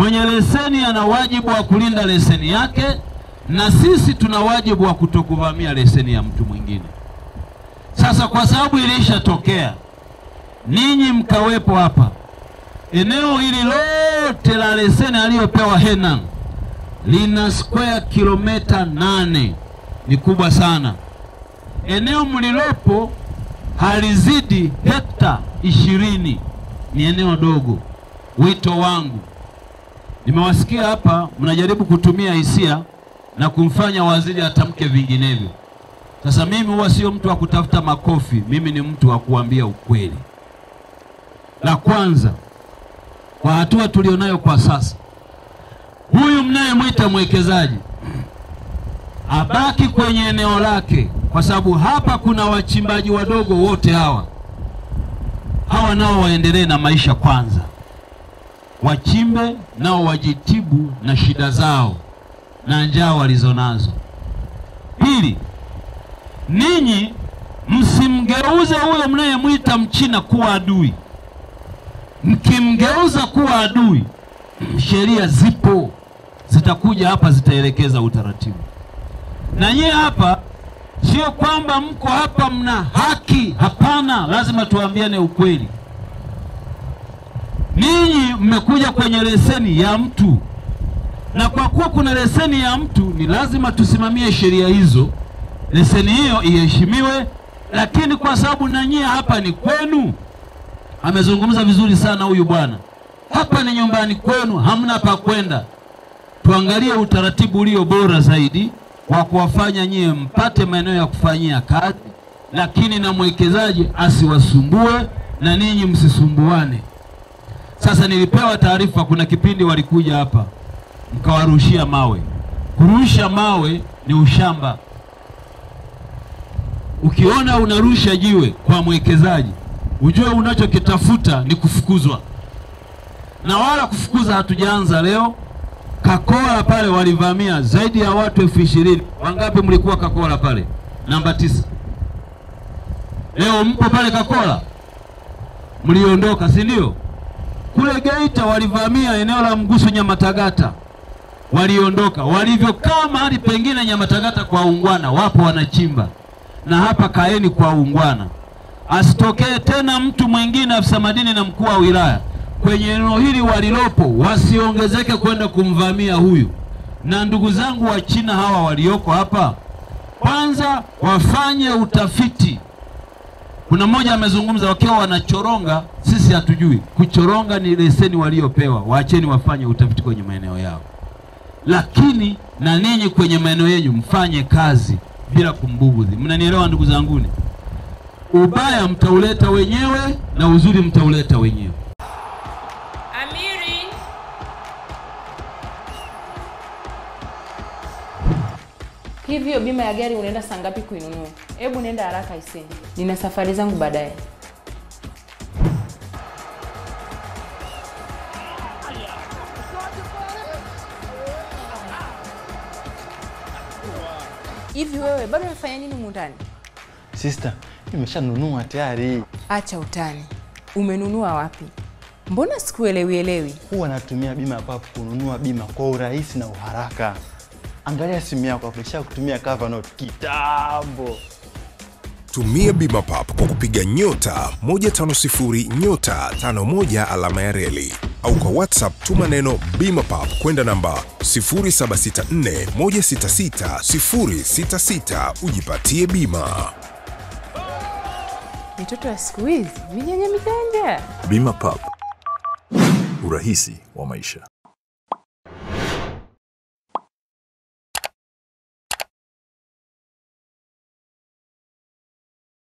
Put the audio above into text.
Mwenye leseni ana wajibu wa kulinda leseni yake, na sisi tuna wajibu wa kutokuvamia leseni ya mtu mwingine. Sasa kwa sababu ilishatokea, ninyi mkawepo hapa, eneo hili lote la leseni aliyopewa Henan lina square kilomita 8, ni kubwa sana. Eneo mlilopo halizidi hekta 20, ni eneo dogo. Wito wangu, nimewasikia hapa mnajaribu kutumia hisia na kumfanya waziri atamke vinginevyo. Sasa mimi huwa sio mtu wa kutafuta makofi, mimi ni mtu wa kuambia ukweli. La kwanza, kwa hatua tulionayo kwa sasa, huyu mnayemwita mwekezaji abaki kwenye eneo lake, kwa sababu hapa kuna wachimbaji wadogo wote hawa nao waendelee na maisha kwanza. Wachimbe nao wajitibu na shida zao na njaa walizonazo. Pili, ninyi msimgeuze huyo mnayemwita Mchina kuwa adui. Mkimgeuza kuwa adui, sheria zipo, zitakuja hapa, zitaelekeza utaratibu. Na nyie hapa sio kwamba mko hapa mna haki, hapana, lazima tuambiane ukweli. Ninyi mmekuja kwenye leseni ya mtu, na kwa kuwa kuna leseni ya mtu ni lazima tusimamie sheria hizo, leseni hiyo iheshimiwe. Lakini kwa sababu na nyie hapa ni kwenu, amezungumza vizuri sana huyu bwana, hapa ni nyumbani kwenu, hamna pa kwenda. Tuangalie utaratibu ulio bora zaidi wa kuwafanya nyie mpate maeneo ya kufanyia kazi, lakini na mwekezaji asiwasumbue na ninyi msisumbuane. Sasa nilipewa taarifa kuna kipindi walikuja hapa mkawarushia mawe. Kurusha mawe ni ushamba. Ukiona unarusha jiwe kwa mwekezaji, ujue unachokitafuta ni kufukuzwa. Na wala kufukuza hatujaanza leo. Kakola pale walivamia zaidi ya watu 20,000. Wangapi mlikuwa Kakola pale? Namba 9. Leo mpo pale Kakola? Mliondoka, si ndio? Kule Geita walivamia eneo la Mgusu Nyamatagata, waliondoka. Walivyokaa mahali pengine Nyamatagata kwa ungwana, wapo wanachimba. Na hapa kaeni kwa ungwana. Asitokee tena mtu mwingine, afisa madini na mkuu wa wilaya, kwenye eneo hili walilopo wasiongezeke kwenda kumvamia huyu. Na ndugu zangu wa China hawa walioko hapa, kwanza wafanye utafiti. Kuna mmoja amezungumza wakiwa wanachoronga, sisi hatujui. Kuchoronga ni leseni waliopewa, waacheni wafanye utafiti kwenye maeneo yao. Lakini na ninyi kwenye maeneo yenu mfanye kazi bila kumbugudhi. Mnanielewa ndugu zangu? Ubaya mtauleta wenyewe na uzuri mtauleta wenyewe. Hivyo bima ya gari unaenda saa ngapi kuinunua? Hebu nenda haraka iseni, nina safari zangu baadaye. Hivi wewe bado unafanya nini mundani? Sister, nimeshanunua tayari. Acha utani. Umenunua wapi? Mbona sikuelewi? Huwa natumia bima hapa kununua bima kwa urahisi na uharaka. Angalia simu yako afisha kutumia cover note kitambo. Tumia bima pap kwa kupiga *150*51 au kwa WhatsApp tuma neno bima pap kwenda namba 0764166066 ujipatie bima. Mtoto wa squeeze, mimi nyenye mitende. Bima pap, urahisi wa maisha.